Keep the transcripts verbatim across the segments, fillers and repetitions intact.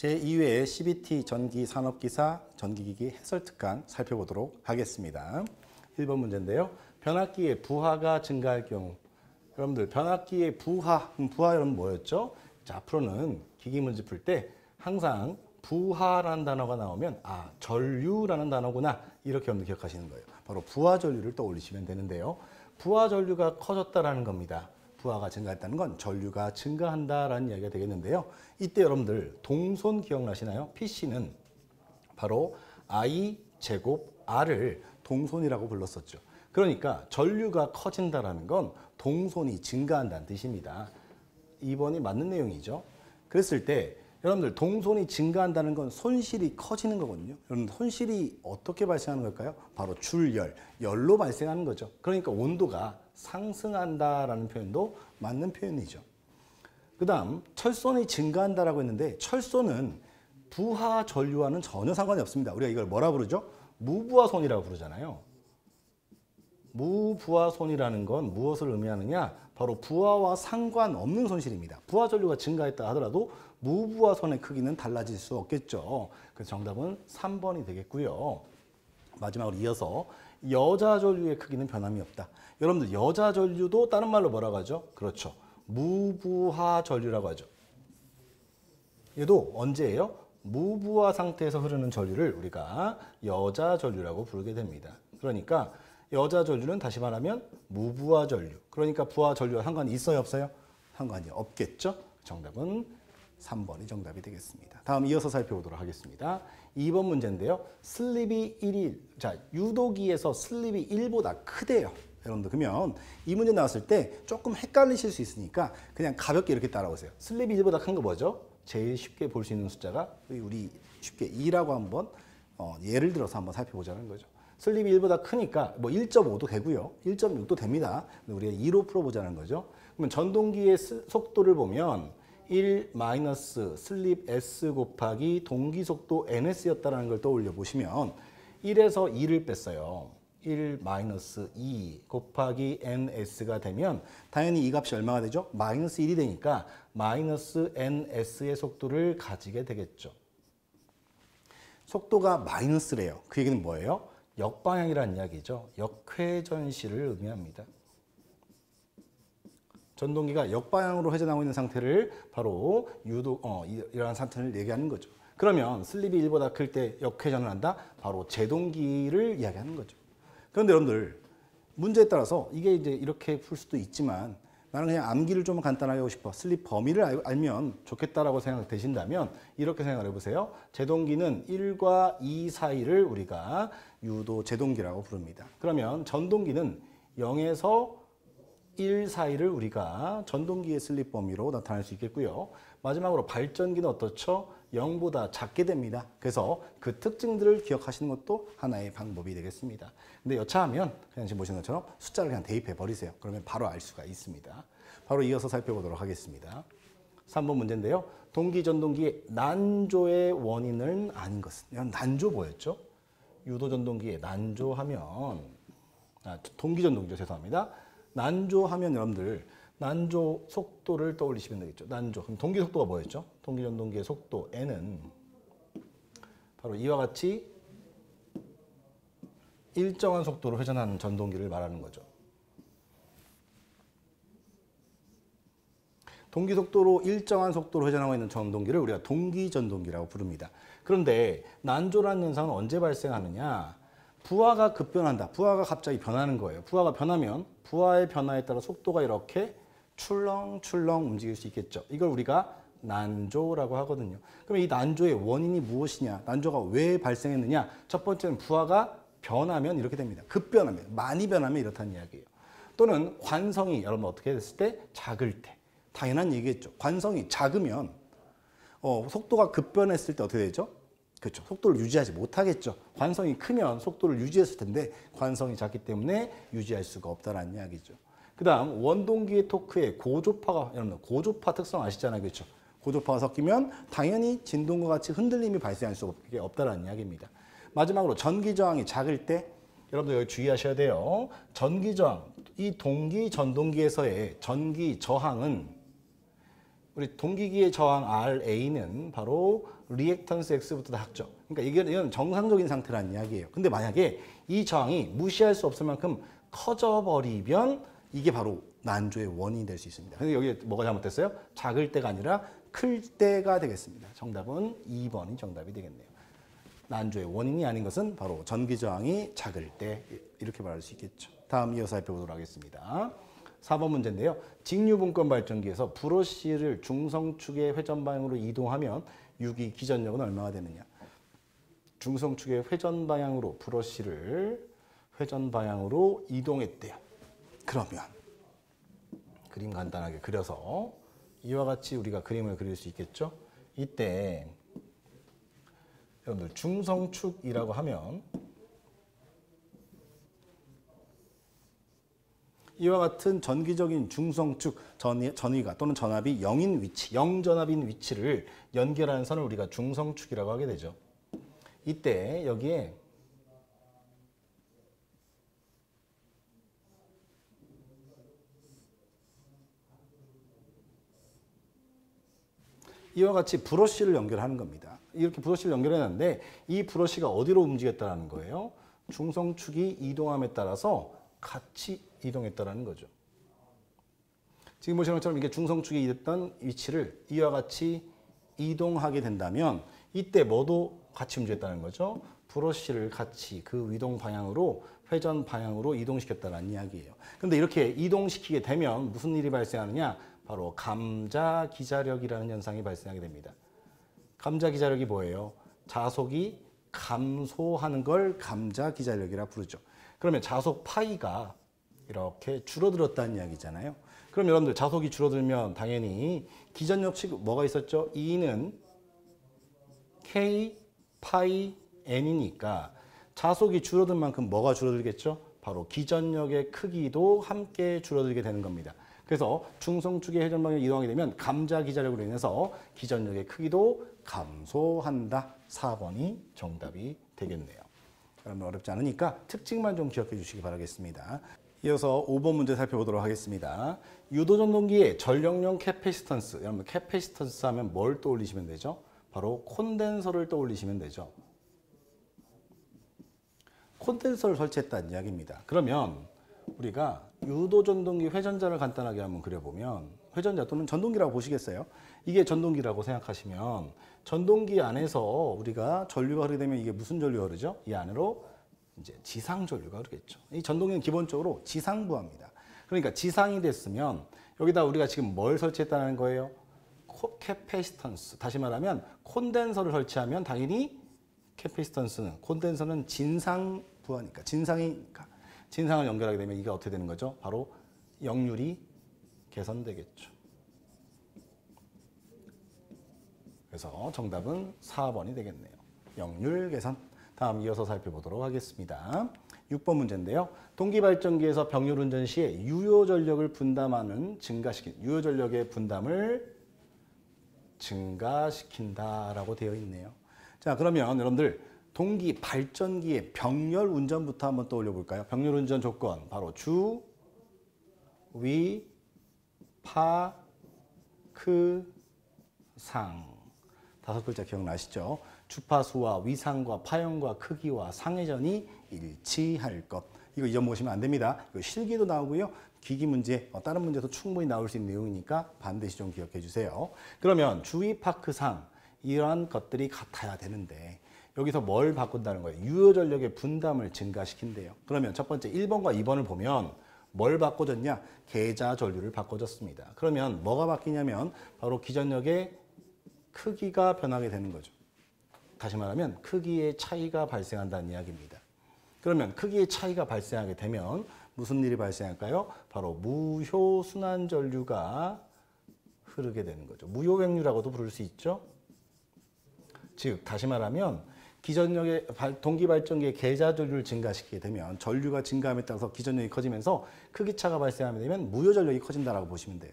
제이 회의 씨비티 전기 산업기사 전기기기 해설 특강 살펴보도록 하겠습니다. 일 번 문제인데요. 변압기의 부하가 증가할 경우, 여러분들 변압기의 부하, 부하 여러분 뭐였죠? 자, 앞으로는 기기 문제 풀 때 항상 부하라는 단어가 나오면 아, 전류라는 단어구나 이렇게 여러분들 기억하시는 거예요. 바로 부하 전류를 떠올리시면 되는데요. 부하 전류가 커졌다라는 겁니다. 부하가 증가했다는 건 전류가 증가한다라는 이야기가 되겠는데요. 이때 여러분들 동손 기억나시나요? 피씨는 바로 I 제곱 R을 동손이라고 불렀었죠. 그러니까 전류가 커진다라는 건 동손이 증가한다는 뜻입니다. 이 번이 맞는 내용이죠. 그랬을 때 여러분들 동손이 증가한다는 건 손실이 커지는 거거든요. 여러분 손실이 어떻게 발생하는 걸까요? 바로 줄열, 열로 발생하는 거죠. 그러니까 온도가 상승한다라는 표현도 맞는 표현이죠. 그 다음 철손이 증가한다라고 했는데 철손은 부하 전류와는 전혀 상관이 없습니다. 우리가 이걸 뭐라 부르죠? 무부하손이라고 부르잖아요. 무부하손이라는 건 무엇을 의미하느냐? 바로 부하와 상관없는 손실입니다. 부하 전류가 증가했다 하더라도 무부하손의 크기는 달라질 수 없겠죠. 그래서 정답은 삼 번이 되겠고요. 마지막으로 이어서 여자 전류의 크기는 변함이 없다. 여러분들 여자 전류도 다른 말로 뭐라고 하죠? 그렇죠. 무부하 전류라고 하죠. 얘도 언제예요? 무부하 상태에서 흐르는 전류를 우리가 여자 전류라고 부르게 됩니다. 그러니까 여자 전류는 다시 말하면 무부하 전류. 그러니까 부하 전류와 상관이 있어요, 없어요? 상관이 없겠죠? 정답은 삼 번이 정답이 되겠습니다. 다음 이어서 살펴보도록 하겠습니다. 이 번 문제인데요. 슬립이 일일, 자, 유도기에서 슬립이 일보다 크대요. 여러분들 그러면 이 문제 나왔을 때 조금 헷갈리실 수 있으니까 그냥 가볍게 이렇게 따라오세요. 슬립이 일보다 큰 거 뭐죠? 제일 쉽게 볼 수 있는 숫자가 우리 쉽게 이라고 한번 어, 예를 들어서 한번 살펴보자는 거죠. 슬립이 일보다 크니까 뭐 일 점 오도 되고요. 일 점 육도 됩니다. 우리가 이로 풀어보자는 거죠. 그러면 전동기의 속도를 보면 일 마이너스 슬립 S 곱하기 동기속도 엔 에스였다는 걸 떠올려 보시면 일에서 이를 뺐어요. 일 마이너스 이 곱하기 엔 에스가 되면 당연히 이 값이 얼마가 되죠? 마이너스 일이 되니까 마이너스 엔 에스의 속도를 가지게 되겠죠. 속도가 마이너스래요. 그 얘기는 뭐예요? 역방향이라는 이야기죠. 역회전시를 의미합니다. 전동기가 역방향으로 회전하고 있는 상태를 바로 유도, 어, 이러한 상태를 얘기하는 거죠. 그러면 슬립이 일보다 클 때 역회전을 한다? 바로 제동기를 이야기하는 거죠. 그런데 여러분들 문제에 따라서 이게 이제 이렇게 풀 수도 있지만 나는 그냥 암기를 좀 간단하게 하고 싶어. 슬립 범위를 알면 좋겠다라고 생각되신다면 이렇게 생각을 해보세요. 제동기는 일과 이 사이를 우리가 유도 제동기라고 부릅니다. 그러면 전동기는 영에서 일 사이를 우리가 전동기의 슬립 범위로 나타낼 수 있겠고요. 마지막으로 발전기는 어떻죠? 영보다 작게 됩니다. 그래서 그 특징들을 기억하시는 것도 하나의 방법이 되겠습니다. 근데 여차하면 그냥 지금 보시는 것처럼 숫자를 그냥 대입해 버리세요. 그러면 바로 알 수가 있습니다. 바로 이어서 살펴보도록 하겠습니다. 삼 번 문제인데요. 동기 전동기의 난조의 원인은 아닌 것은. 난조 뭐였죠? 유도 전동기의 난조하면 아, 동기 전동기죠. 죄송합니다. 난조하면 여러분들 난조 속도를 떠올리시면 되겠죠. 난조. 그럼 동기 속도가 뭐였죠? 동기 전동기의 속도 n은 바로 이와 같이 일정한 속도로 회전하는 전동기를 말하는 거죠. 동기 속도로 일정한 속도로 회전하고 있는 전동기를 우리가 동기 전동기라고 부릅니다. 그런데 난조라는 현상은 언제 발생하느냐? 부하가 급변한다. 부하가 갑자기 변하는 거예요. 부하가 변하면 부하의 변화에 따라 속도가 이렇게 출렁출렁 움직일 수 있겠죠. 이걸 우리가 난조라고 하거든요. 그럼 이 난조의 원인이 무엇이냐? 난조가 왜 발생했느냐? 첫 번째는 부하가 변하면 이렇게 됩니다. 급변하면, 많이 변하면 이렇다는 이야기예요. 또는 관성이 여러분 어떻게 됐을 때? 작을 때. 당연한 얘기겠죠. 관성이 작으면 어, 속도가 급변했을 때 어떻게 되죠? 그렇죠. 속도를 유지하지 못하겠죠. 관성이 크면 속도를 유지했을 텐데 관성이 작기 때문에 유지할 수가 없다라는 이야기죠. 그 다음 원동기의 토크의 고조파가, 여러분 고조파 특성 아시잖아요. 그렇죠. 고조파가 섞이면 당연히 진동과 같이 흔들림이 발생할 수 없다라는 이야기입니다. 마지막으로 전기저항이 작을 때 여러분들 여기 주의하셔야 돼요. 전기저항, 이 동기 전동기에서의 전기저항은 우리 동기기의 저항 알에이는 바로 리액턴스 X부터 다 학적. 그러니까 이건 정상적인 상태라는 이야기예요. 근데 만약에 이 저항이 무시할 수 없을 만큼 커져버리면 이게 바로 난조의 원인이 될 수 있습니다. 근데 여기 뭐가 잘못됐어요? 작을 때가 아니라 클 때가 되겠습니다. 정답은 이 번이 정답이 되겠네요. 난조의 원인이 아닌 것은 바로 전기저항이 작을 때, 이렇게 말할 수 있겠죠. 다음 이어서 살펴보도록 하겠습니다. 사 번 문제인데요. 직류분권 발전기에서 브러쉬를 중성축의 회전 방향으로 이동하면 유기 기전력은 얼마나 되느냐. 중성축의 회전 방향으로 브러쉬를 회전 방향으로 이동했대요. 그러면 그림 간단하게 그려서 이와 같이 우리가 그림을 그릴 수 있겠죠. 이때 여러분들 중성축이라고 하면 이와 같은 전기적인 중성축 전위가 또는 전압이 영인 위치, 영 전압인 위치를 연결하는 선을 우리가 중성축이라고 하게 되죠. 이때 여기에 이와 같이 브러쉬를 연결하는 겁니다. 이렇게 브러쉬를 연결했는데 이 브러쉬가 어디로 움직였다는 거예요? 중성축이 이동함에 따라서 같이 이동했다는 거죠. 지금 보시는 것처럼 이게 중성축이 있던 위치를 이와 같이 이동하게 된다면 이때 뭐도 같이 움직였다는 거죠. 브러쉬를 같이 그 이동 방향으로 회전 방향으로 이동시켰다는 이야기예요. 그런데 이렇게 이동시키게 되면 무슨 일이 발생하느냐? 바로 감자기자력이라는 현상이 발생하게 됩니다. 감자기자력이 뭐예요? 자속이 감소하는 걸 감자기자력이라 부르죠. 그러면 자속 파이가 이렇게 줄어들었다는 이야기잖아요. 그럼 여러분들 자속이 줄어들면 당연히 기전력치 뭐가 있었죠? E는 K, 파이, N이니까 자속이 줄어든 만큼 뭐가 줄어들겠죠? 바로 기전력의 크기도 함께 줄어들게 되는 겁니다. 그래서 중성축의 회전방향이 이동하게 되면 감자기자력으로 인해서 기전력의 크기도 감소한다. 사 번이 정답이 되겠네요. 여러분 어렵지 않으니까 특징만 좀 기억해 주시기 바라겠습니다. 이어서 오 번 문제 살펴보도록 하겠습니다. 유도전동기의 전력용 캐패시턴스, 여러분 캐패시턴스 하면 뭘 떠올리시면 되죠? 바로 콘덴서를 떠올리시면 되죠. 콘덴서를 설치했다는 이야기입니다. 그러면 우리가 유도전동기 회전자를 간단하게 한번 그려보면 회전자 또는 전동기라고 보시겠어요? 이게 전동기라고 생각하시면 전동기 안에서 우리가 전류가 흐르게 되면 이게 무슨 전류가 흐르죠? 이 안으로 이제 지상 전류가 흐르겠죠. 이 전동기는 기본적으로 지상부합니다. 그러니까 지상이 됐으면 여기다 우리가 지금 뭘 설치했다는 거예요? 캐패시턴스, 다시 말하면 콘덴서를 설치하면 당연히 캐패시턴스는, 콘덴서는 진상부하니까, 진상이니까 진상을 연결하게 되면 이게 어떻게 되는 거죠? 바로 역률이 개선되겠죠. 그래서 정답은 사 번이 되겠네요. 역률 개선. 다음 이어서 살펴보도록 하겠습니다. 육 번 문제인데요. 동기발전기에서 병렬 운전 시에 유효전력을 분담하는 증가시킨, 유효전력의 분담을 증가시킨다라고 되어 있네요. 자, 그러면 여러분들 동기 발전기의 병렬 운전부터 한번 떠올려 볼까요? 병렬 운전 조건 바로 주, 위, 파, 크, 상. 다섯 글자 기억나시죠? 주파수와 위상과 파형과 크기와 상회전이 일치할 것. 이거 잊어먹으시면 안 됩니다. 이거 실기도 나오고요. 기기 문제, 다른 문제도 충분히 나올 수 있는 내용이니까 반드시 좀 기억해 주세요. 그러면 주, 위, 파, 크, 상. 이러한 것들이 같아야 되는데 여기서 뭘 바꾼다는 거예요? 유효전력의 분담을 증가시킨대요. 그러면 첫 번째 일 번과 이 번을 보면 뭘 바꿔줬냐? 계좌 전류를 바꿔줬습니다. 그러면 뭐가 바뀌냐면 바로 기전력의 크기가 변하게 되는 거죠. 다시 말하면 크기의 차이가 발생한다는 이야기입니다. 그러면 크기의 차이가 발생하게 되면 무슨 일이 발생할까요? 바로 무효순환전류가 흐르게 되는 거죠. 무효횡류라고도 부를 수 있죠. 즉 다시 말하면 기전력의 동기발전기의 계좌 전류를 증가시키게 되면 전류가 증가함에 따라서 기전력이 커지면서 크기차가 발생하게 되면 무효전력이 커진다라고 보시면 돼요.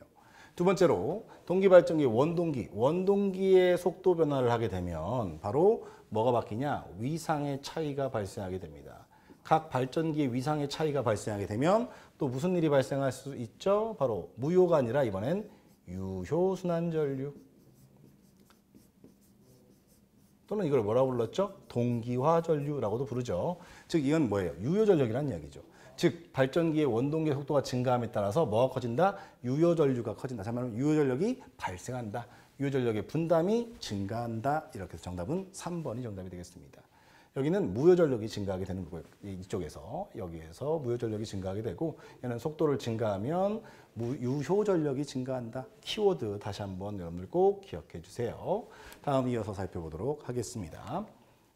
두 번째로 동기발전기의 원동기, 원동기의 속도 변화를 하게 되면 바로 뭐가 바뀌냐? 위상의 차이가 발생하게 됩니다. 각 발전기의 위상의 차이가 발생하게 되면 또 무슨 일이 발생할 수 있죠? 바로 무효가 아니라 이번엔 유효순환전류 또는 이걸 뭐라고 불렀죠? 동기화전류라고도 부르죠. 즉 이건 뭐예요? 유효전력이라는 이야기죠. 즉 발전기의 원동기 속도가 증가함에 따라서 뭐가 커진다? 유효전류가 커진다. 자, 말하면 유효전력이 발생한다. 유효전력의 분담이 증가한다. 이렇게 해서 정답은 삼 번이 정답이 되겠습니다. 여기는 무효전력이 증가하게 되는 거고요. 이쪽에서 여기에서 무효전력이 증가하게 되고 얘는 속도를 증가하면 유효전력이 증가한다. 키워드 다시 한번 여러분들 꼭 기억해 주세요. 다음 이어서 살펴보도록 하겠습니다.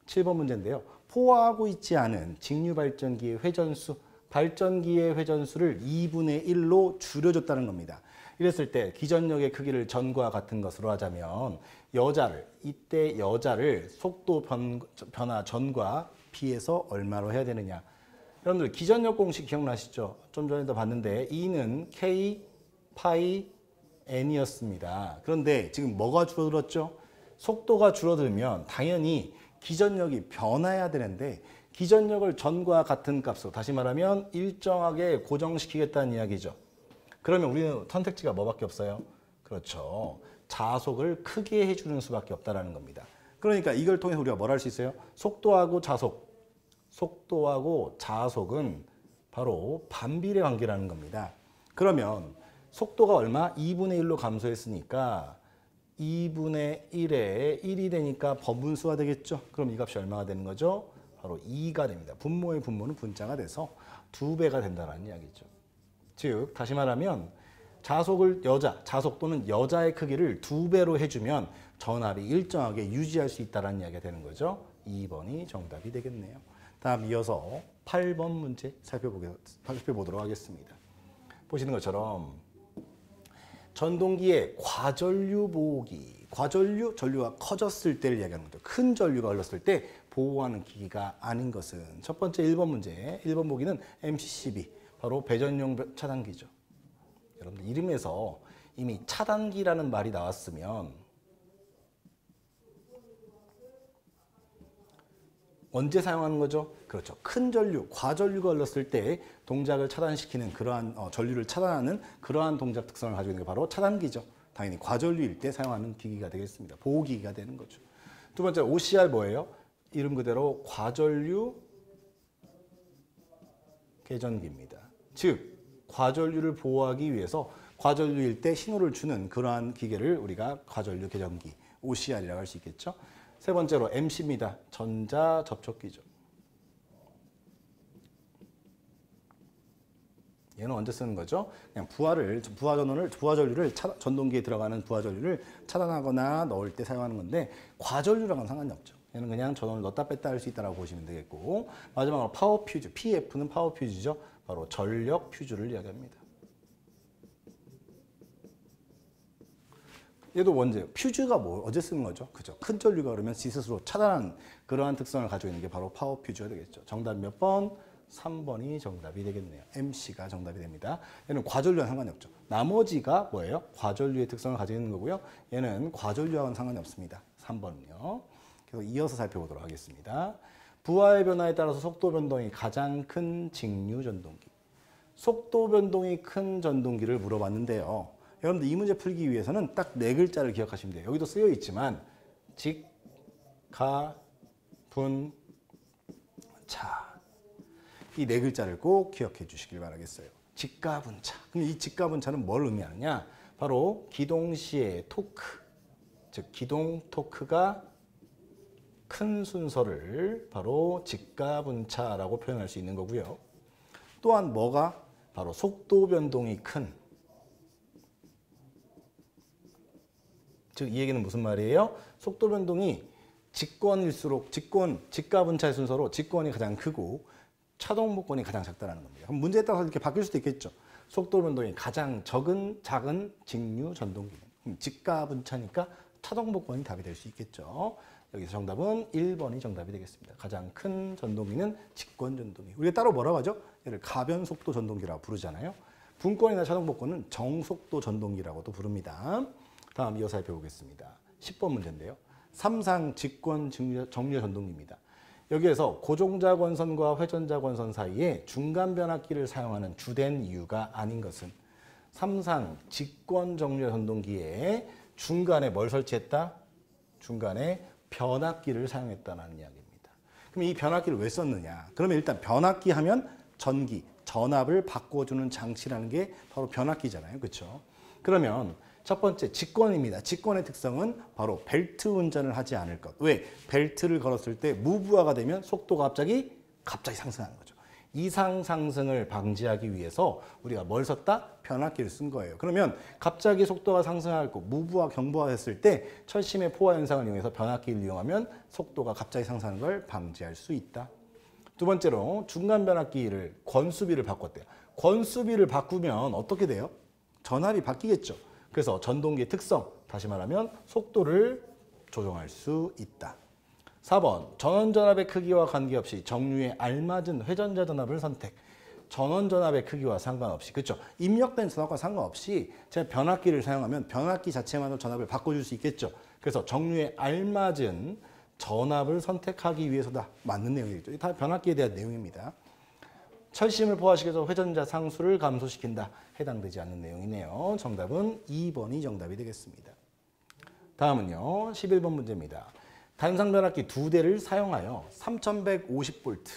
칠 번 문제인데요. 포화하고 있지 않은 직류발전기의 회전수, 발전기의 회전수를 이분의 일로 줄여줬다는 겁니다. 이랬을 때 기전력의 크기를 전과 같은 것으로 하자면 여자를, 이때 여자를 속도 변, 변화 전과 비해서 얼마로 해야 되느냐. 여러분들 기전력 공식 기억나시죠? 좀 전에도 봤는데 E는 K, 파이, N이었습니다. 그런데 지금 뭐가 줄어들었죠? 속도가 줄어들면 당연히 기전력이 변화해야 되는데 기전력을 전과 같은 값으로, 다시 말하면 일정하게 고정시키겠다는 이야기죠. 그러면 우리는 선택지가 뭐밖에 없어요? 그렇죠. 자속을 크게 해주는 수밖에 없다는 겁니다. 그러니까 이걸 통해서 우리가 뭘 할 수 있어요? 속도하고 자속, 속도하고 자속은 바로 반비례 관계라는 겁니다. 그러면 속도가 얼마? 이분의 일로 감소했으니까 이분의 일에 일이 되니까 법분수가 되겠죠. 그럼 이 값이 얼마가 되는 거죠? 바로 이가 됩니다. 분모의 분모는 분자가 돼서 두 배가 된다는 이야기죠. 즉 다시 말하면 자속을 여자, 자속 또는 여자의 크기를 두 배로 해주면 전압이 일정하게 유지할 수 있다는 이야기가 되는 거죠. 이 번이 정답이 되겠네요. 다음 이어서 팔 번 문제 살펴보도록 하겠습니다. 보시는 것처럼 전동기의 과전류 보호기, 과전류, 전류가 커졌을 때를 이야기하는 거죠. 큰 전류가 흘렀을 때 보호하는 기기가 아닌 것은 첫 번째 일 번 문제, 일 번 보기는 엠씨씨비, 바로 배전용 차단기죠. 여러분들 이름에서 이미 차단기라는 말이 나왔으면 언제 사용하는 거죠? 그렇죠. 큰 전류, 과전류가 흘렀을 때 동작을 차단시키는 그러한 어, 전류를 차단하는 그러한 동작 특성을 가지고 있는 게 바로 차단기죠. 당연히 과전류일 때 사용하는 기기가 되겠습니다. 보호기기가 되는 거죠. 두 번째 오씨알 뭐예요? 이름 그대로 과전류 계전기입니다. 즉 과전류를 보호하기 위해서 과전류일 때 신호를 주는 그러한 기계를 우리가 과전류 계전기, 오씨알이라고 할 수 있겠죠. 세 번째로 엠씨입니다. 전자 접촉기죠. 얘는 언제 쓰는 거죠? 그냥 부하를, 부하 전원을, 부하 전류를 차단, 전동기에 들어가는 부하 전류를 차단하거나 넣을 때 사용하는 건데 과전류랑은 상관이 없죠. 얘는 그냥 전원을 넣었다 뺐다 할 수 있다고 보시면 되겠고, 마지막으로 파워 퓨즈, 피에프는 파워 퓨즈죠. 바로 전력 퓨즈를 이야기합니다. 얘도 원재, 퓨즈가 뭐 어제 쓰는 거죠? 그죠? 큰 전류가 그러면 지 스스로 차단하는 그러한 특성을 가지고 있는 게 바로 파워 퓨즈가 되겠죠. 정답 몇 번? 삼 번이 정답이 되겠네요. 엠씨가 정답이 됩니다. 얘는 과전류와 상관이 없죠. 나머지가 뭐예요? 과전류의 특성을 가지고 있는 거고요. 얘는 과전류와는 상관이 없습니다. 삼 번은요. 계속 이어서 살펴보도록 하겠습니다. 부하의 변화에 따라서 속도 변동이 가장 큰 직류 전동기. 속도 변동이 큰 전동기를 물어봤는데요. 여러분들 이 문제 풀기 위해서는 딱 네 글자를 기억하시면 돼요. 여기도 쓰여 있지만 직, 가, 분, 차. 이 네 글자를 꼭 기억해 주시길 바라겠어요. 직가, 분차. 그럼 이 직가, 분차는 뭘 의미하느냐? 바로 기동 시의 토크, 즉 기동 토크가 큰 순서를 바로 직가분차라고 표현할 수 있는 거고요. 또한 뭐가? 바로 속도 변동이 큰. 즉 이 얘기는 무슨 말이에요? 속도 변동이 직권일수록, 직권, 직가분차의 순서로 직권이 가장 크고 차동복권이 가장 작다는 겁니다. 그럼 문제에 따라서 이렇게 바뀔 수도 있겠죠. 속도 변동이 가장 적은 작은 직류 전동기는 직가분차니까 차동복권이 답이 될 수 있겠죠. 여기서 정답은 일 번이 정답이 되겠습니다. 가장 큰 전동기는 직권 전동기. 우리가 따로 뭐라고 하죠? 얘를 가변속도 전동기라고 부르잖아요. 분권이나 차동복권은 정속도 전동기라고도 부릅니다. 다음 이어서 살펴보겠습니다. 십 번 문제인데요. 삼상 직권 정류 전동기입니다. 여기에서 고정자 권선과 회전자 권선 사이에 중간 변압기를 사용하는 주된 이유가 아닌 것은 삼상 직권정렬현동기에 중간에 뭘 설치했다? 중간에 변압기를 상용했다는 이야기입니다. 그럼 이 변압기를 왜 썼느냐? 그러면 일단 변압기 하면 전기, 전압을 바꿔주는 장치라는 게 바로 변압기잖아요. 그렇죠? 그러면 첫 번째 직권입니다. 직권의 특성은 바로 벨트 운전을 하지 않을 것. 왜? 벨트를 걸었을 때 무브화가 되면 속도가 갑자기 갑자기 상승하는 거죠. 이상 상승을 방지하기 위해서 우리가 뭘 썼다? 변압기를 쓴 거예요. 그러면 갑자기 속도가 상승하고 무브화, 경부화 했을 때 철심의 포화 현상을 이용해서 변압기를 이용하면 속도가 갑자기 상승하는 걸 방지할 수 있다. 두 번째로 중간 변압기를 권수비를 바꿨대요. 권수비를 바꾸면 어떻게 돼요? 전압이 바뀌겠죠. 그래서 전동기의 특성, 다시 말하면 속도를 조정할 수 있다. 사 번, 전원전압의 크기와 관계없이 정류에 알맞은 회전자 전압을 선택. 전원전압의 크기와 상관없이, 그렇죠? 입력된 전압과 상관없이 제가 변압기를 사용하면 변압기 자체만으로 전압을 바꿔줄 수 있겠죠. 그래서 정류에 알맞은 전압을 선택하기 위해서다. 맞는 내용이죠. 다 변압기에 대한 내용입니다. 철심을 포화시켜서 회전자 상수를 감소시킨다. 해당되지 않는 내용이네요. 정답은 이 번이 정답이 되겠습니다. 다음은요. 십일 번 문제입니다. 단상 변압기 두 대를 사용하여 삼천백오십 볼트,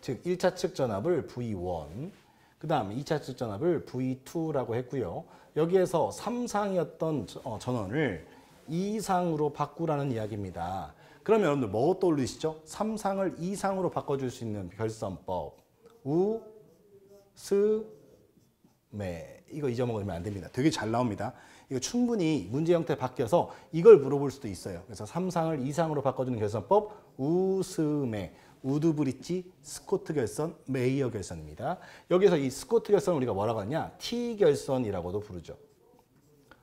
즉 일 차 측 전압을 브이 원, 그 다음 이 차 측 전압을 브이 투라고 했고요. 여기에서 삼상이었던 전원을 이상으로 바꾸라는 이야기입니다. 그러면 여러분들 뭐 떠올리시죠? 삼상을 이상으로 바꿔줄 수 있는 결선법. 우, 스, 메. 이거 잊어먹으면 안 됩니다. 되게 잘 나옵니다. 이거 충분히 문제 형태 바뀌어서 이걸 물어볼 수도 있어요. 그래서 삼상을 이상으로 바꿔주는 결선법 우, 스, 메. 우드브릿지, 스코트 결선, 메이어 결선입니다. 여기서 이 스코트 결선을 우리가 뭐라고 하냐? T 결선이라고도 부르죠.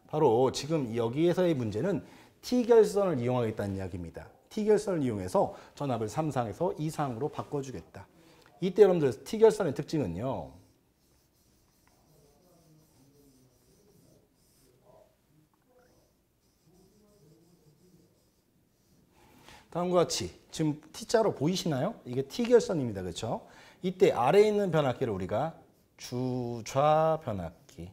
바로 지금 여기에서의 문제는 T 결선을 이용하겠다는 이야기입니다. T 결선을 이용해서 전압을 삼상에서 이상으로 바꿔주겠다. 이때 여러분들 T결선의 특징은요. 다음과 같이 지금 T자로 보이시나요? 이게 T결선입니다. 그렇죠? 이때 아래에 있는 변압기를 우리가 주좌 변압기,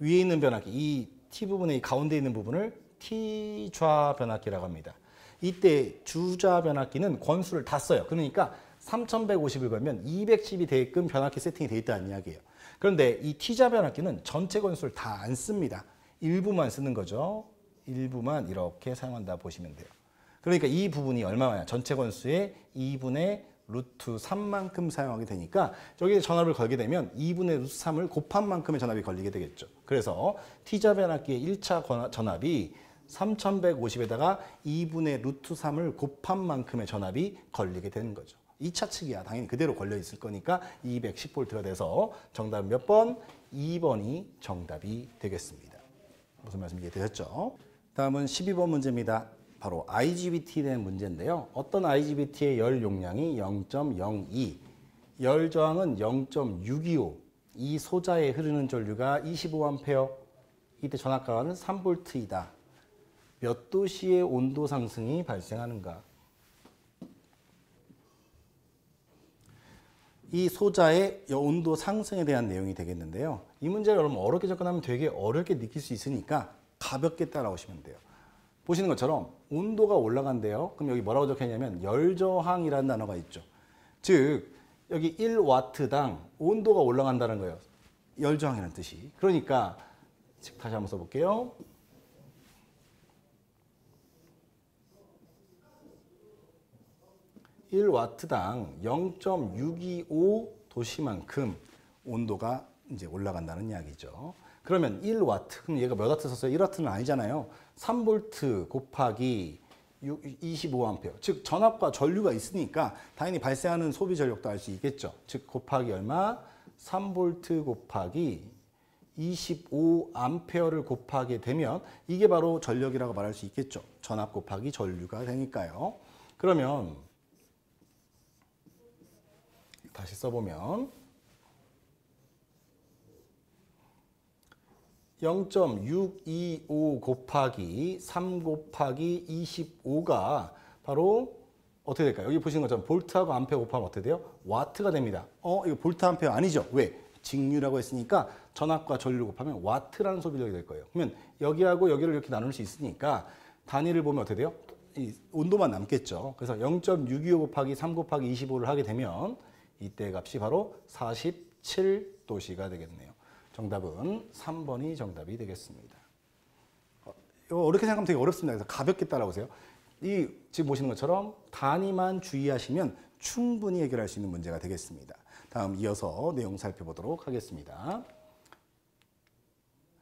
위에 있는 변압기, 이 T부분의 이 가운데 있는 부분을 T좌 변압기라고 합니다. 이때 주좌 변압기는 권수를 다 써요. 그러니까 삼천백오십을 걸면 이백십이 되게끔 변압기 세팅이 되어 있다는 이야기예요. 그런데 이 T자 변압기는 전체 권수를 다 안 씁니다. 일부만 쓰는 거죠. 일부만 이렇게 사용한다 보시면 돼요. 그러니까 이 부분이 얼마냐? 전체 권수의 이분의 루트 삼만큼 사용하게 되니까 여기에 전압을 걸게 되면 이분의 루트 삼을 곱한 만큼의 전압이 걸리게 되겠죠. 그래서 T자 변압기의 일 차 전압이 삼천백오십에다가 이분의 루트 삼을 곱한 만큼의 전압이 걸리게 되는 거죠. 이 차 측이야. 당연히 그대로 걸려있을 거니까 이백십 볼트가 돼서 정답 몇 번? 이 번이 정답이 되겠습니다. 무슨 말씀인지 이해되셨죠? 다음은 십이 번 문제입니다. 바로 아이지비티에 대한 문제인데요. 어떤 아이지비티의 열 용량이 영 점 영이, 열 저항은 영 점 육이오, 이 소자에 흐르는 전류가 이십오 암페어, 이때 전압 강화는 삼 볼트이다. 몇 도씨의 온도 상승이 발생하는가? 이 소자의 온도 상승에 대한 내용이 되겠는데요. 이 문제를 여러분 어렵게 접근하면 되게 어렵게 느낄 수 있으니까 가볍게 따라오시면 돼요. 보시는 것처럼 온도가 올라간대요. 그럼 여기 뭐라고 적혀있냐면 열저항이라는 단어가 있죠. 즉 여기 일 와트당 온도가 올라간다는 거예요. 열저항이라는 뜻이. 그러니까 다시 한번 써볼게요. 일 와트당 영 점 육이오 도씨만큼 온도가 이제 올라간다는 이야기죠. 그러면 일 와트, 그럼 얘가 몇 와트 썼어요? 일 와트는 아니잖아요. 삼 볼트 곱하기 이십오 암페어. 즉, 전압과 전류가 있으니까 당연히 발생하는 소비 전력도 알 수 있겠죠. 즉, 곱하기 얼마? 삼 볼트 곱하기 이십오 암페어를 곱하게 되면 이게 바로 전력이라고 말할 수 있겠죠. 전압 곱하기 전류가 되니까요. 그러면 다시 써보면 영 점 육이오 곱하기 삼 곱하기 이십오가 바로 어떻게 될까요? 여기 보시는 것처럼 볼트하고 암페어 곱하면 어떻게 돼요? 와트가 됩니다. 어? 이거 볼트 암페어 아니죠? 왜? 직류라고 했으니까 전압과 전류 곱하면 와트라는 소비력이 될 거예요. 그러면 여기하고 여기를 이렇게 나눌 수 있으니까 단위를 보면 어떻게 돼요? 이 온도만 남겠죠. 그래서 영 점 육이오 곱하기 삼 곱하기 이십오를 하게 되면 이때 값이 바로 사십칠 도씨가 되겠네요. 정답은 삼 번이 정답이 되겠습니다. 이렇게 생각하면 되게 어렵습니다. 그래서 가볍게 따라오세요. 이 지금 보시는 것처럼 단위만 주의하시면 충분히 해결할 수 있는 문제가 되겠습니다. 다음 이어서 내용 살펴보도록 하겠습니다.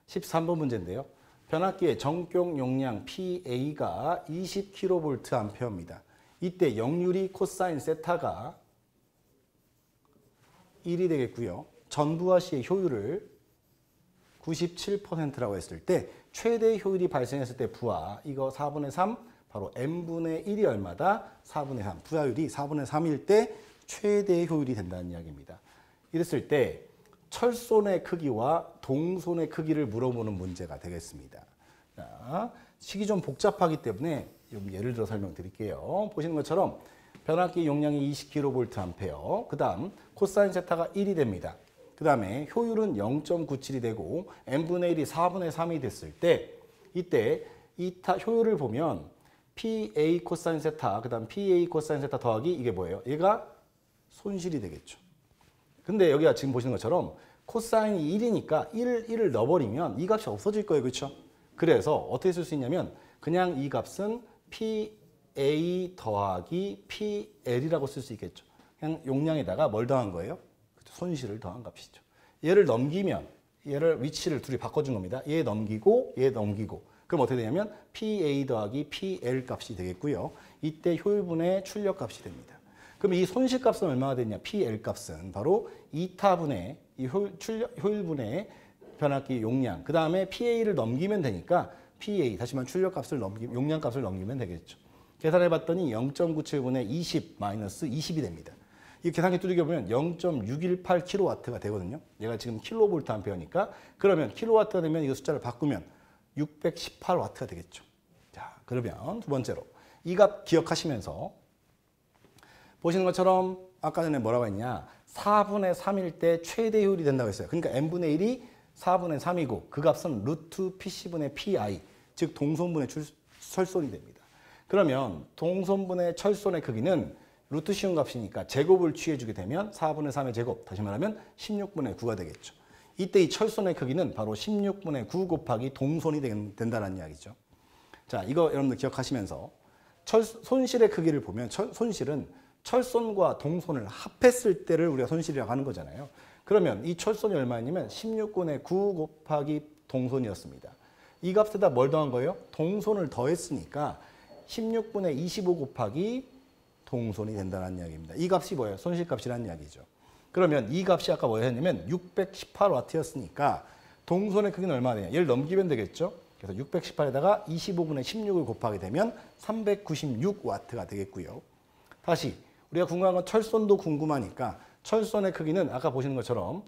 십삼 번 문제인데요. 변압기의 정격 용량 피에이가 이십 킬로볼트암페어입니다. 이때 역률이 코사인 세타가 일이 되겠고요. 전부하 시의 효율을 구십칠 퍼센트라고 했을 때 최대 효율이 발생했을 때 부하 이거 사분의 삼 바로 엠분의 일이 얼마다? 사분의 삼. 부하율이 사분의 삼일 때 최대 효율이 된다는 이야기입니다. 이랬을 때 철손의 크기와 동손의 크기를 물어보는 문제가 되겠습니다. 자, 식이 좀 복잡하기 때문에 좀 예를 들어 설명드릴게요. 보시는 것처럼 변압기 용량이 이십 킬로볼트암페어, 그 다음 코사인 세타가 일이 됩니다. 그 다음에 효율은 영 점 구칠이 되고 엠분의 일이 사분의 삼이 됐을 때 이때 이타 효율을 보면 피에이 코사인 세타, 그 다음 피에이 코사인 세타 더하기 이게 뭐예요? 얘가 손실이 되겠죠. 근데 여기가 지금 보시는 것처럼 코사인이 일이니까 일을, 일을 넣어버리면 이 값이 없어질 거예요. 그렇죠? 그래서 어떻게 쓸 수 있냐면 그냥 이 값은 피에이 더하기 피엘이라고 쓸 수 있겠죠. 그냥 용량에다가 뭘 더한 거예요? 손실을 더한 값이죠. 얘를 넘기면 얘를 위치를 둘이 바꿔준 겁니다. 얘 넘기고 얘 넘기고 그럼 어떻게 되냐면 피에이 더하기 피엘 값이 되겠고요. 이때 효율분의 출력 값이 됩니다. 그럼 이 손실값은 얼마가 되냐? 피엘 값은 바로 이타분의 이 효율, 출력, 효율분의 변압기 용량. 그 다음에 피에이를 넘기면 되니까 피에이, 다시 말하면 출력값을 넘기, 용량값을 넘기면 되겠죠. 계산해봤더니 영 점 구칠분의 이십 마이너스 이십이 됩니다. 이 계산기 뚜리겨 보면 영 점 육일팔 킬로와트가 되거든요. 얘가 지금 킬로볼트 암페어니까 그러면 킬로와트가 되면 이 숫자를 바꾸면 육백십팔 와트가 되겠죠. 자, 그러면 두 번째로 이 값 기억하시면서 보시는 것처럼 아까 전에 뭐라고 했냐. 사분의 삼일 때 최대 효율이 된다고 했어요. 그러니까 엠분의 일이 사분의 삼이고 그 값은 루트 피씨분의 피아이, 즉 동손분의 출, 철손이 됩니다. 그러면 동손분의 철손의 크기는 루트 쉬운 값이니까 제곱을 취해주게 되면 사분의 삼의 제곱, 다시 말하면 십육분의 구가 되겠죠. 이때 이 철손의 크기는 바로 십육분의 구 곱하기 동손이 된다는 이야기죠. 자, 이거 여러분들 기억하시면서 철, 손실의 크기를 보면 철, 손실은 철손과 동손을 합했을 때를 우리가 손실이라고 하는 거잖아요. 그러면 이 철손이 얼마냐면 십육분의 구 곱하기 동손이었습니다. 이 값에다 뭘 더한 거예요? 동손을 더했으니까 십육분의 이십오 곱하기 동손이 된다는 이야기입니다. 이 값이 뭐예요? 손실값이라는 이야기죠. 그러면 이 값이 아까 뭐였냐면 육백십팔 와트였으니까 동손의 크기는 얼마나 되냐? 얘를 넘기면 되겠죠. 그래서 육백십팔에다가 이십오분의 십육을 곱하게 되면 삼백구십육 와트가 되겠고요. 다시 우리가 궁금한 건 철손도 궁금하니까 철손의 크기는 아까 보시는 것처럼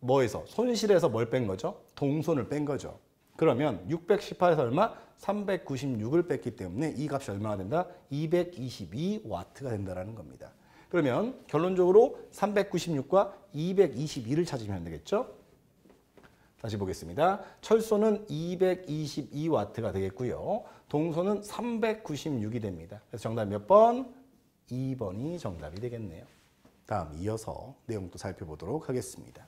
뭐에서? 손실에서 뭘 뺀 거죠? 동손을 뺀 거죠. 그러면 육백십팔에서 얼마? 삼백구십육을 뺐기 때문에 이 값이 얼마가 된다? 이백이십이 와트가 된다는 겁니다. 그러면 결론적으로 삼백구십육과 이백이십이를 찾으면 되겠죠? 다시 보겠습니다. 철손은 이백이십이 와트가 되겠고요. 동손은 삼백구십육이 됩니다. 그래서 정답 몇 번? 이 번이 정답이 되겠네요. 다음 이어서 내용도 살펴보도록 하겠습니다.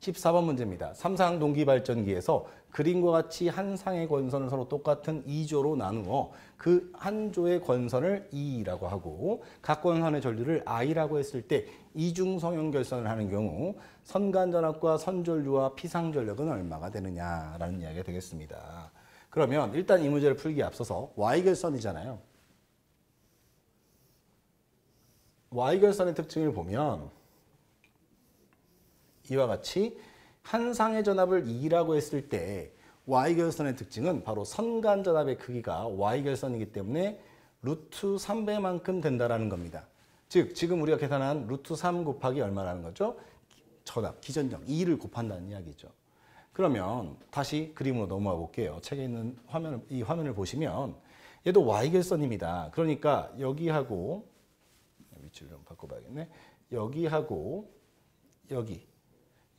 십사 번 문제입니다. 삼상 동기발전기에서 그림과 같이 한 상의 권선을 서로 똑같은 이 조로 나누어 그 한 조의 권선을 E라고 하고 각 권선의 전류를 I라고 했을 때 이중 성형 결선을 하는 경우 선간전압과 선전류와 피상전력은 얼마가 되느냐라는 이야기가 되겠습니다. 그러면 일단 이 문제를 풀기에 앞서서 Y결선이잖아요. Y결선의 특징을 보면 이와 같이 한 상의 전압을 이라고 했을 때 Y결선의 특징은 바로 선간전압의 크기가 Y결선이기 때문에 루트 삼 배만큼 된다는 겁니다. 즉 지금 우리가 계산한 루트 삼 곱하기 얼마라는 거죠? 전압, 기전력 이를 곱한다는 이야기죠. 그러면 다시 그림으로 넘어가 볼게요. 책에 있는 화면을, 이 화면을 보시면 얘도 Y결선입니다. 그러니까 여기하고 위치를 좀 바꿔봐야겠네. 여기하고 여기.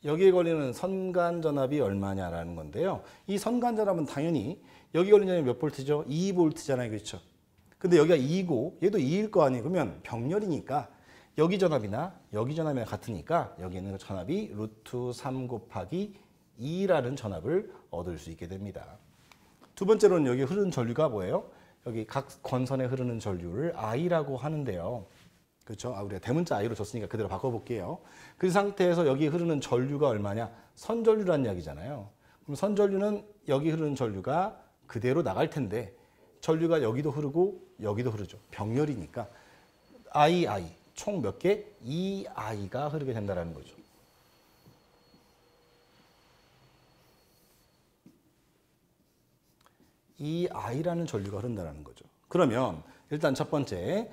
여기에 걸리는 선간전압이 얼마냐라는 건데요. 이 선간전압은 당연히 여기 걸리는 전압이 몇 볼트죠? 이 볼트잖아요. 그렇죠? 근데 여기가 이고 얘도 이일 거 아니에요. 그러면 병렬이니까 여기 전압이나 여기 전압이나 같으니까 여기 있는 전압이 루트 삼 곱하기 이라는 전압을 얻을 수 있게 됩니다. 두 번째로는 여기 흐르는 전류가 뭐예요? 여기 각 권선에 흐르는 전류를 I라고 하는데요. 그렇죠? 아, 우리가 대문자 I로 줬으니까 그대로 바꿔볼게요. 그 상태에서 여기 흐르는 전류가 얼마냐? 선전류란 이야기잖아요. 그럼 선전류는 여기 흐르는 전류가 그대로 나갈 텐데 전류가 여기도 흐르고 여기도 흐르죠. 병렬이니까 I, I 총 몇 개? 이 아이가 흐르게 된다는 거죠. 이 I라는 전류가 흐른다는 거죠. 그러면 일단 첫 번째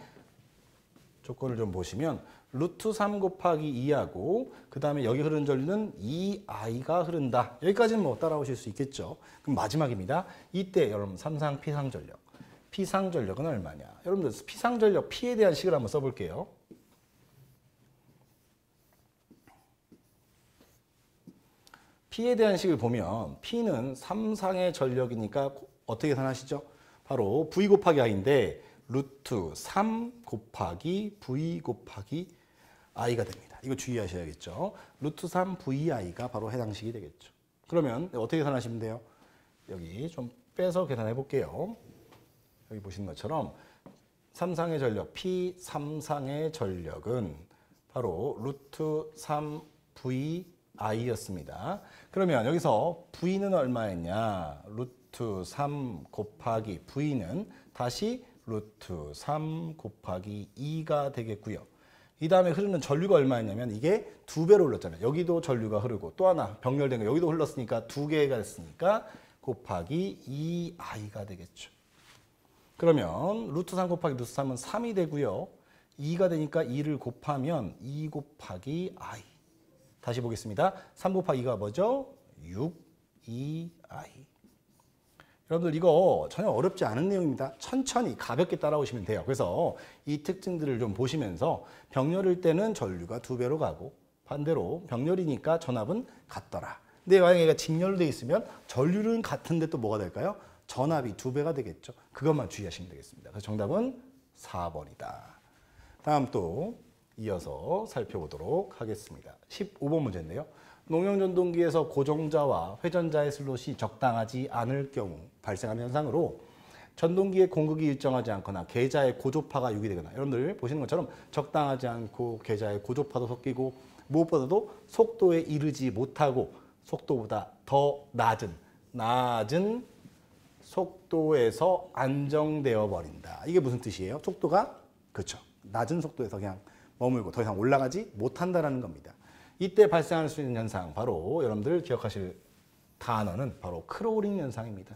조건을 좀 보시면 루트 삼 곱하기 이하고 그 다음에 여기 흐르는 전류는 이 아이가 흐른다. 여기까지는 뭐 따라오실 수 있겠죠. 그럼 마지막입니다. 이때 여러분 삼상 피상전력. 피상전력은 얼마냐. 여러분들 피상전력 P에 대한 식을 한번 써볼게요. P에 대한 식을 보면 P는 삼상의 전력이니까 어떻게 계산하시죠? 바로 V 곱하기 I인데 루트 삼 곱하기 V 곱하기 I가 됩니다. 이거 주의하셔야겠죠. 루트 삼 브이아이가 바로 해당식이 되겠죠. 그러면 어떻게 계산하시면 돼요? 여기 좀 빼서 계산해 볼게요. 여기 보시는 것처럼 삼상의 전력, P 삼상의 전력은 바로 루트 삼 브이아이였습니다. 그러면 여기서 V는 얼마였냐? 루트 루트 삼 곱하기 V는 다시 루트 삼 곱하기 이가 되겠고요. 이 다음에 흐르는 전류가 얼마였냐면 이게 두 배로 흘렀잖아요. 여기도 전류가 흐르고 또 하나 병렬된 거 여기도 흘렀으니까 두 개가 됐으니까 곱하기 이 아이가 되겠죠. 그러면 루트 삼 곱하기 루트 삼은 삼이 되고요. 이가 되니까 이를 곱하면 이 곱하기 I. 다시 보겠습니다. 삼 곱하기 이가 뭐죠? 육 이 아이. 여러분들 이거 전혀 어렵지 않은 내용입니다. 천천히 가볍게 따라오시면 돼요. 그래서 이 특징들을 좀 보시면서 병렬일 때는 전류가 두 배로 가고 반대로 병렬이니까 전압은 같더라. 근데 만약에 얘가 직렬되어 있으면 전류는 같은데 또 뭐가 될까요? 전압이 두 배가 되겠죠. 그것만 주의하시면 되겠습니다. 그래서 정답은 사 번이다. 다음 또 이어서 살펴보도록 하겠습니다. 십오 번 문제인데요. 농용전동기에서 고정자와 회전자의 슬롯이 적당하지 않을 경우 발생하는 현상으로 전동기의 공극이 일정하지 않거나 계좌의 고조파가 유기되거나 여러분들 보시는 것처럼 적당하지 않고 계좌의 고조파도 섞이고 무엇보다도 속도에 이르지 못하고 속도보다 더 낮은 낮은 속도에서 안정되어 버린다. 이게 무슨 뜻이에요? 속도가 그렇죠. 낮은 속도에서 그냥 머물고 더 이상 올라가지 못한다는 겁니다. 이때 발생할 수 있는 현상, 바로 여러분들 기억하실 단어는 바로 크롤링 현상입니다.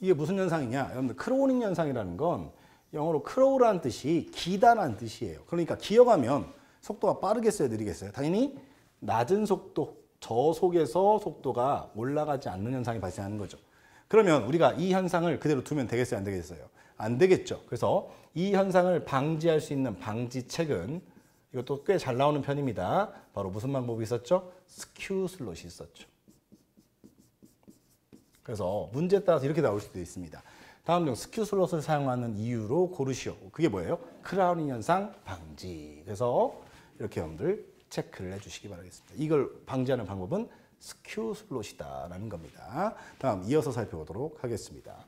이게 무슨 현상이냐? 여러분들 크롤링 현상이라는 건 영어로 크롤이라는 뜻이 기다란 뜻이에요. 그러니까 기어가면 속도가 빠르겠어요? 느리겠어요? 당연히 낮은 속도, 저속에서 속도가 올라가지 않는 현상이 발생하는 거죠. 그러면 우리가 이 현상을 그대로 두면 되겠어요? 안 되겠어요? 안 되겠죠. 그래서 이 현상을 방지할 수 있는 방지책은 이것도 꽤 잘 나오는 편입니다. 바로 무슨 방법이 있었죠? 스큐 슬롯이 있었죠. 그래서 문제에 따라서 이렇게 나올 수도 있습니다. 다음 중 스큐 슬롯을 사용하는 이유로 고르시오. 그게 뭐예요? 크라우닝 현상 방지. 그래서 이렇게 여러분들 체크를 해주시기 바라겠습니다. 이걸 방지하는 방법은 스큐 슬롯이다라는 겁니다. 다음 이어서 살펴보도록 하겠습니다.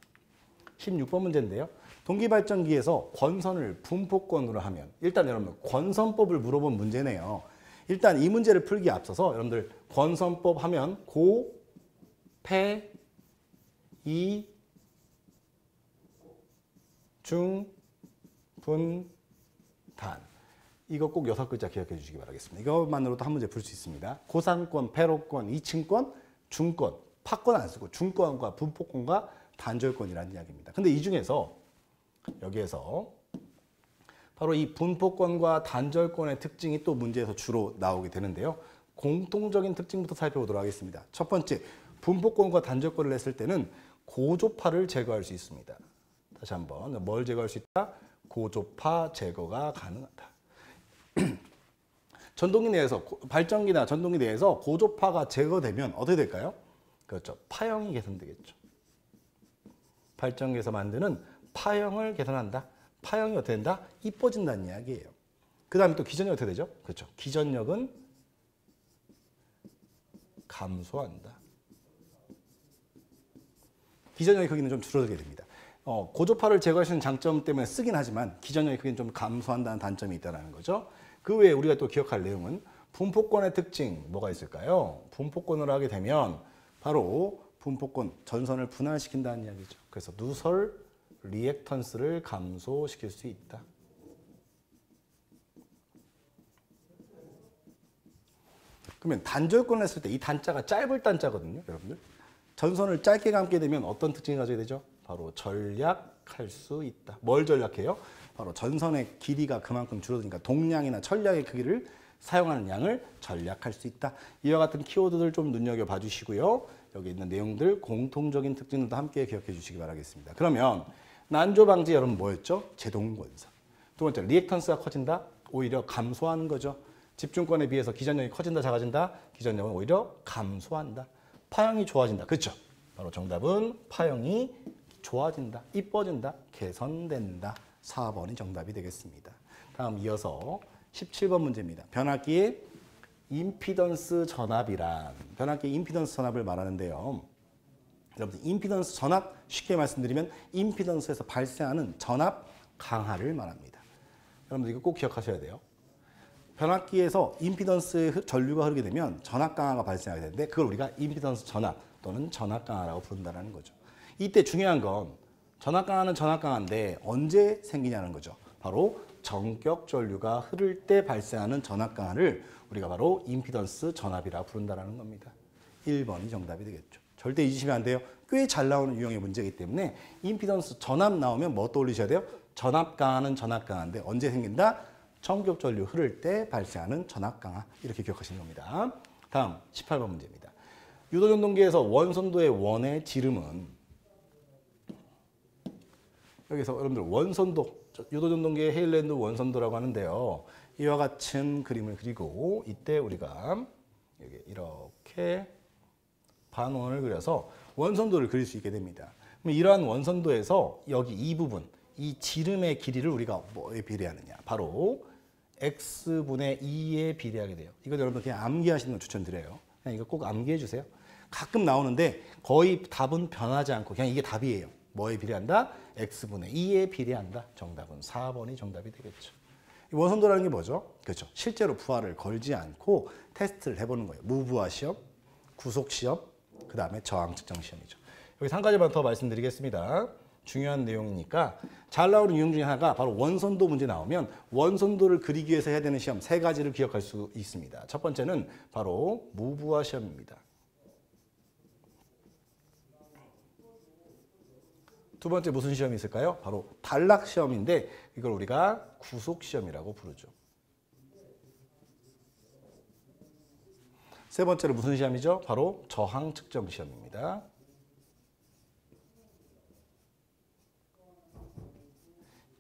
십육 번 문제인데요. 동기발전기에서 권선을 분포권으로 하면 일단 여러분 권선법을 물어본 문제네요. 일단 이 문제를 풀기에 앞서서 여러분들 권선법 하면 고, 폐, 이, 중, 분, 단 이거 꼭 여섯 글자 기억해 주시기 바라겠습니다. 이것만으로도 한 문제 풀 수 있습니다. 고산권, 패로권, 이층권, 중권, 파권 안 쓰고 중권과 분포권과 단절권이라는 이야기입니다. 근데 이 중에서 여기에서 바로 이 분포권과 단절권의 특징이 또 문제에서 주로 나오게 되는데요. 공통적인 특징부터 살펴보도록 하겠습니다. 첫 번째, 분포권과 단절권을 했을 때는 고조파를 제거할 수 있습니다. 다시 한번 뭘 제거할 수 있다? 고조파 제거가 가능하다. 전동기 내에서 발전기나 전동기 내에서 고조파가 제거되면 어떻게 될까요? 그렇죠. 파형이 개선되겠죠. 발전기에서 만드는 파형을 개선한다. 파형이 어떻게 된다? 이뻐진다는 이야기예요. 그 다음에 또 기전력이 어떻게 되죠? 그렇죠. 기전력은 감소한다. 기전력의 크기는 좀 줄어들게 됩니다. 어, 고조파를 제거할 수 있는 장점 때문에 쓰긴 하지만 기전력의 크기는 좀 감소한다는 단점이 있다는 거죠. 그 외에 우리가 또 기억할 내용은 분포권의 특징, 뭐가 있을까요? 분포권을 하게 되면 바로 분포권, 전선을 분할시킨다는 이야기죠. 그래서 누설 리액턴스를 감소시킬 수 있다. 그러면 단절권을 했을 때 이 단자가 짧을 단자거든요, 여러분들. 전선을 짧게 감게 되면 어떤 특징을 가져야 되죠? 바로 전략할 수 있다. 뭘 전략해요? 바로 전선의 길이가 그만큼 줄어드니까 동량이나 천량의 크기를 사용하는 양을 전략할 수 있다. 이와 같은 키워드들 좀 눈여겨봐 주시고요. 여기 있는 내용들, 공통적인 특징들도 함께 기억해 주시기 바라겠습니다. 그러면 난조 방지, 여러분 뭐였죠? 제동권상. 두 번째, 리액턴스가 커진다. 오히려 감소하는 거죠. 집중권에 비해서 기전력이 커진다, 작아진다. 기전력은 오히려 감소한다. 파형이 좋아진다. 그렇죠? 바로 정답은 파형이 좋아진다, 이뻐진다, 개선된다. 사 번이 정답이 되겠습니다. 다음 이어서 십칠 번 문제입니다. 변압기의 임피던스 전압이란, 변압기의 임피던스 전압을 말하는데요. 여러분, 임피던스 전압, 쉽게 말씀드리면 임피던스에서 발생하는 전압 강화를 말합니다. 여러분들 이거 꼭 기억하셔야 돼요. 변압기에서 임피던스의 전류가 흐르게 되면 전압 강화가 발생하게 되는데 그걸 우리가 임피던스 전압 또는 전압 강화라고 부른다는 거죠. 이때 중요한 건 전압 강화는 전압 강화인데 언제 생기냐는 거죠. 바로 정격 전류가 흐를 때 발생하는 전압 강화를 우리가 바로 임피던스 전압이라 부른다는 겁니다. 일 번이 정답이 되겠죠. 절대 잊으시면 안 돼요. 꽤 잘 나오는 유형의 문제이기 때문에 임피던스 전압 나오면 뭐 떠올리셔야 돼요? 전압 강화는 전압 강화인데 언제 생긴다? 정격 전류 흐를 때 발생하는 전압 강화, 이렇게 기억하시는 겁니다. 다음 십팔 번 문제입니다. 유도 전동기에서 원선도의 원의 지름은, 여기서 여러분들 원선도, 유도 전동기의 헤일랜드 원선도라고 하는데요. 이와 같은 그림을 그리고 이때 우리가 이렇게 반원을 그려서 원선도를 그릴 수 있게 됩니다. 그럼 이러한 원선도에서 여기 이 부분, 이 지름의 길이를 우리가 뭐에 비례하느냐? 바로 x분의 이에 비례하게 돼요. 이거 여러분 그냥 암기하시는 걸 추천드려요. 그냥 이거 꼭 암기해 주세요. 가끔 나오는데 거의 답은 변하지 않고 그냥 이게 답이에요. 뭐에 비례한다? x분의 이에 비례한다. 정답은 사 번이 정답이 되겠죠. 원선도라는 게 뭐죠? 그렇죠. 실제로 부하를 걸지 않고 테스트를 해보는 거예요. 무부하 시험, 구속 시험, 그 다음에 저항 측정 시험이죠. 여기서 한 가지만 더 말씀드리겠습니다. 중요한 내용이니까 잘 나오는 유형 중에 하나가 바로 원선도 문제 나오면 원선도를 그리기 위해서 해야 되는 시험 세 가지를 기억할 수 있습니다. 첫 번째는 바로 무부하 시험입니다. 두 번째 무슨 시험이 있을까요? 바로 단락 시험인데 이걸 우리가 구속 시험이라고 부르죠. 세 번째로 무슨 시험이죠? 바로 저항 측정 시험입니다.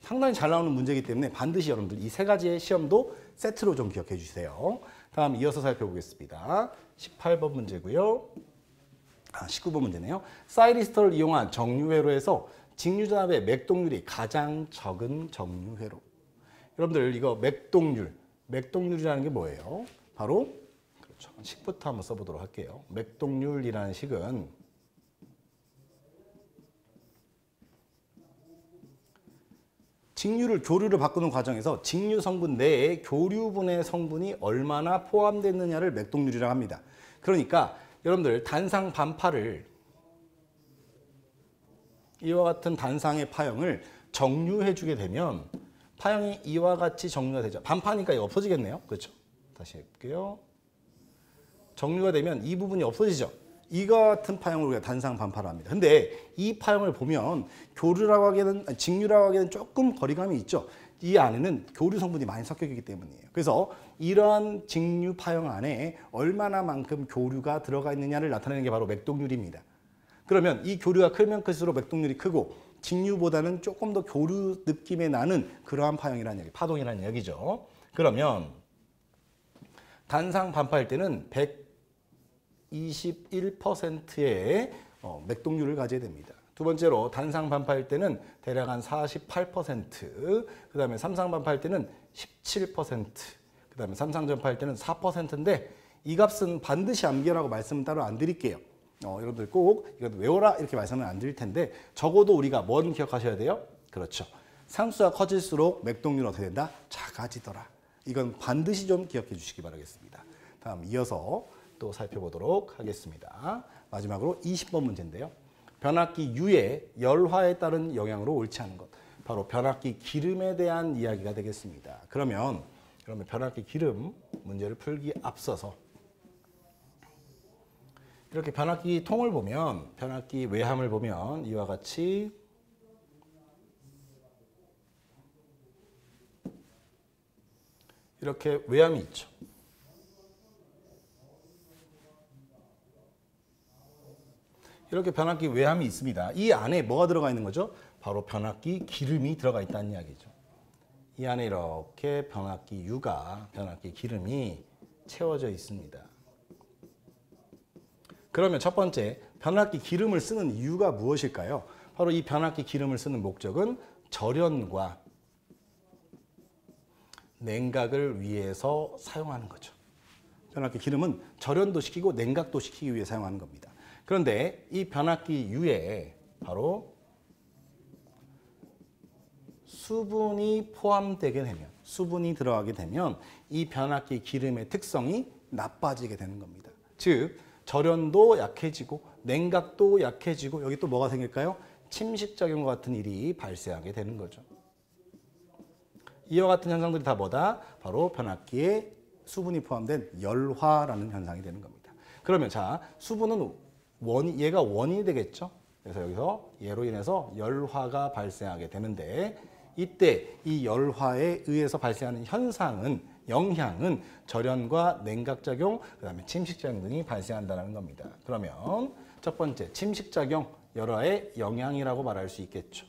상당히 잘 나오는 문제이기 때문에 반드시 여러분들 이 세 가지의 시험도 세트로 좀 기억해 주세요. 다음 이어서 살펴보겠습니다. 십팔 번 문제고요. 아, 십구 번 문제네요. 사이리스터를 이용한 정류회로에서 직류전압의 맥동률이 가장 적은 정류회로. 여러분들 이거 맥동률, 맥동률이라는 게 뭐예요? 바로 그렇죠. 식부터 한번 써보도록 할게요. 맥동률이라는 식은 직류를 교류로 바꾸는 과정에서 직류 성분 내에 교류분의 성분이 얼마나 포함됐느냐를 맥동률이라고 합니다. 그러니까 여러분들 단상 반파를, 이와 같은 단상의 파형을 정류해주게 되면 파형이 이와 같이 정류가 되죠. 반파니까 이거 없어지겠네요. 그렇죠? 다시 해볼게요. 정류가 되면 이 부분이 없어지죠. 이와 같은 파형을 우리가 단상 반파를 합니다. 근데 이 파형을 보면 교류라고 하기에는, 직류라고 하기에는 조금 거리감이 있죠. 이 안에는 교류 성분이 많이 섞여 있기 때문이에요. 그래서 이러한 직류 파형 안에 얼마나 만큼 교류가 들어가 있느냐를 나타내는 게 바로 맥동률입니다. 그러면 이 교류가 크면 클수록 맥동률이 크고 직류보다는 조금 더 교류 느낌의 나는 그러한 파형이라는 얘기, 파동이라는 얘기죠. 그러면 단상 반파일 때는 백이십일 퍼센트의 어, 맥동률을 가져야 됩니다. 두 번째로 단상 반파일 때는 대략 한 사십팔 퍼센트, 그 다음에 삼상 반파일 때는 십칠 퍼센트, 그 다음에 삼상 전파일 때는 사 퍼센트인데 이 값은 반드시 암기하라고 말씀은 따로 안 드릴게요. 어, 여러분들 꼭 이거 외워라 이렇게 말씀은 안 드릴 텐데 적어도 우리가 뭔 기억하셔야 돼요? 그렇죠. 상수가 커질수록 맥동률은 어떻게 된다? 작아지더라. 이건 반드시 좀 기억해 주시기 바라겠습니다. 다음 이어서 또 살펴보도록 하겠습니다. 마지막으로 이십 번 문제인데요. 변압기 U의 열화에 따른 영향으로 옳지 않은 것. 바로 변압기 기름에 대한 이야기가 되겠습니다. 그러면 그러면 변압기 기름 문제를 풀기 앞서서 이렇게 변압기 통을 보면, 변압기 외함을 보면 이와 같이 이렇게 외함이 있죠. 이렇게 변압기 외함이 있습니다. 이 안에 뭐가 들어가 있는 거죠? 바로 변압기 기름이 들어가 있다는 이야기죠. 이 안에 이렇게 변압기 U가, 변압기 기름이 채워져 있습니다. 그러면 첫 번째, 변압기 기름을 쓰는 이유가 무엇일까요? 바로 이 변압기 기름을 쓰는 목적은 절연과 냉각을 위해서 사용하는 거죠. 변압기 기름은 절연도 시키고 냉각도 시키기 위해 사용하는 겁니다. 그런데 이 변압기 U에 바로 수분이 포함되게 되면, 수분이 들어가게 되면 이 변압기 기름의 특성이 나빠지게 되는 겁니다. 즉, 절연도 약해지고 냉각도 약해지고 여기 또 뭐가 생길까요? 침식작용과 같은 일이 발생하게 되는 거죠. 이와 같은 현상들이 다 뭐다? 바로 변압기에 수분이 포함된 열화라는 현상이 되는 겁니다. 그러면 자, 수분은 원이, 얘가 원인이 되겠죠? 그래서 여기서 얘로 인해서 열화가 발생하게 되는데 이때 이 열화에 의해서 발생하는 현상은, 영향은 절연과 냉각작용, 그 다음에 침식작용 등이 발생한다는 겁니다. 그러면 첫 번째, 침식작용, 열화의 영향이라고 말할 수 있겠죠.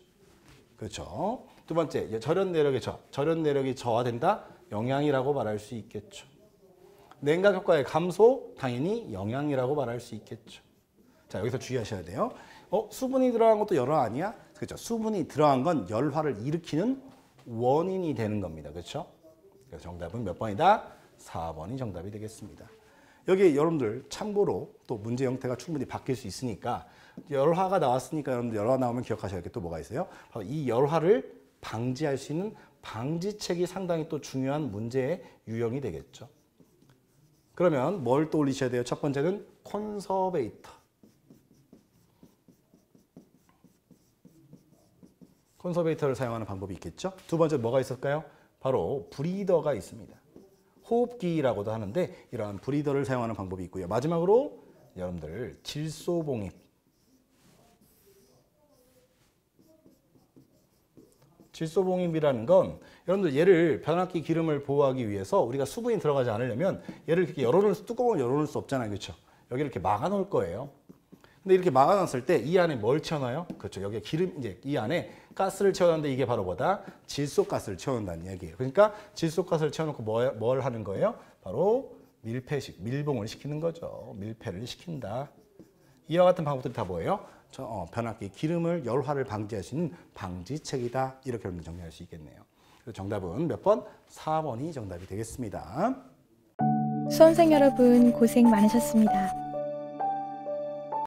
그렇죠. 두 번째, 절연내력이 저, 절연내력이 저하된다? 영향이라고 말할 수 있겠죠. 냉각효과의 감소? 당연히 영향이라고 말할 수 있겠죠. 자, 여기서 주의하셔야 돼요. 어, 수분이 들어간 것도 열화 아니야? 그렇죠. 수분이 들어간 건 열화를 일으키는 원인이 되는 겁니다. 그렇죠? 그래서 정답은 몇 번이다? 사 번이 정답이 되겠습니다. 여기 여러분들 참고로 또 문제 형태가 충분히 바뀔 수 있으니까 열화가 나왔으니까 여러분들 열화 나오면 기억하셔야 될 게 또 뭐가 있어요? 바로 이 열화를 방지할 수 있는 방지책이 상당히 또 중요한 문제의 유형이 되겠죠. 그러면 뭘 떠올리셔야 돼요? 첫 번째는 컨서베이터. 컨서베이터를 사용하는 방법이 있겠죠. 두 번째 뭐가 있을까요? 바로 브리더가 있습니다. 호흡기라고도 하는데 이러한 브리더를 사용하는 방법이 있고요. 마지막으로 여러분들 질소봉입. 질소봉입이라는 건 여러분들 얘를, 변압기 기름을 보호하기 위해서 우리가 수분이 들어가지 않으려면 얘를 이렇게 열어놓을 수, 뚜껑을 열어놓을 수 없잖아요. 그렇죠? 여기 이렇게 막아놓을 거예요. 근데 이렇게 막아놨을 때 이 안에 뭘 채워놔요? 그렇죠. 여기에 기름, 이제 이 안에 가스를 채워놨는데 이게 바로 뭐다? 질소가스를 채워놓는다는 얘기예요. 그러니까 질소가스를 채워놓고 뭐, 뭘 하는 거예요? 바로 밀폐식, 밀봉을 시키는 거죠. 밀폐를 시킨다. 이와 같은 방법들이 다 뭐예요? 저, 어, 변압기 기름을, 열화를 방지할 수 있는 방지책이다. 이렇게 여러분들 정리할 수 있겠네요. 그래서 정답은 몇 번? 사 번이 정답이 되겠습니다. 수험생 여러분 고생 많으셨습니다.